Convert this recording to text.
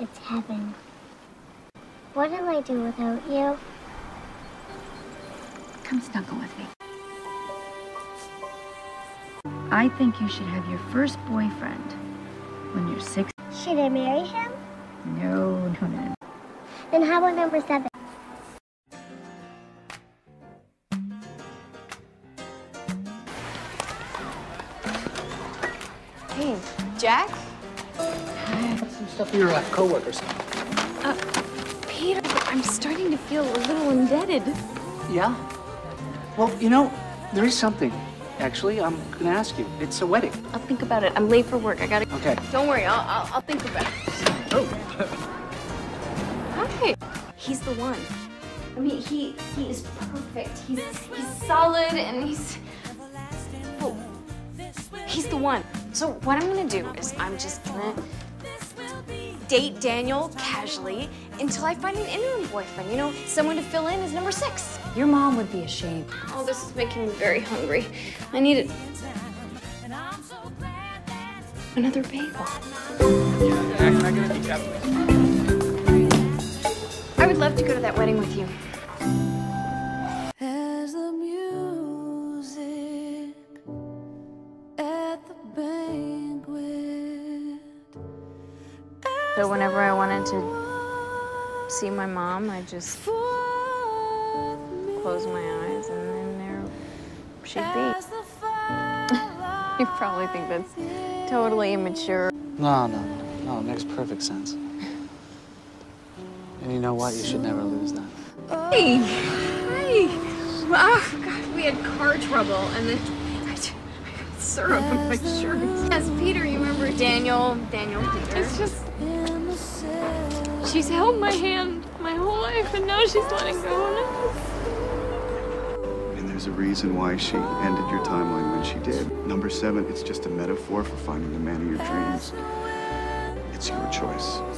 It's heaven. What'll I do without you? Come snuggle with me. I think you should have your first boyfriend when you're 6. Should I marry him? No. Then how about number 7? Hey, Jack? Hi. Got some stuff for your co-workers. Peter, I'm starting to feel a little indebted. Yeah? Well, you know, there is something. Actually, I'm gonna ask you. It's a wedding. I'll think about it. I'm late for work. I gotta. Okay. Don't worry. I'll think about it. Oh. Hi. He's the one. I mean, he is perfect. He's solid and he's the one. So what I'm gonna do is I'm just gonna date Daniel casually until I find an interim boyfriend, you know, someone to fill in as number 6. Your mom would be ashamed. Oh, this is making me very hungry. I need it. Another bagel. I would love to go to that wedding with you. As the music at the banquet. So whenever I wanted to see my mom, I just close my eyes and then there she'd be. You probably think that's totally immature. No, it makes perfect sense. And you know what? You should never lose that. Hey! Oh, God, we had car trouble and then I got syrup on my shirt. Yes, Peter, you remember Daniel Peter. It's just... she's held my hand my whole life, and now she's letting go of us. And there's a reason why she ended your timeline when she did. Number 7, it's just a metaphor for finding the man of your dreams. It's your choice.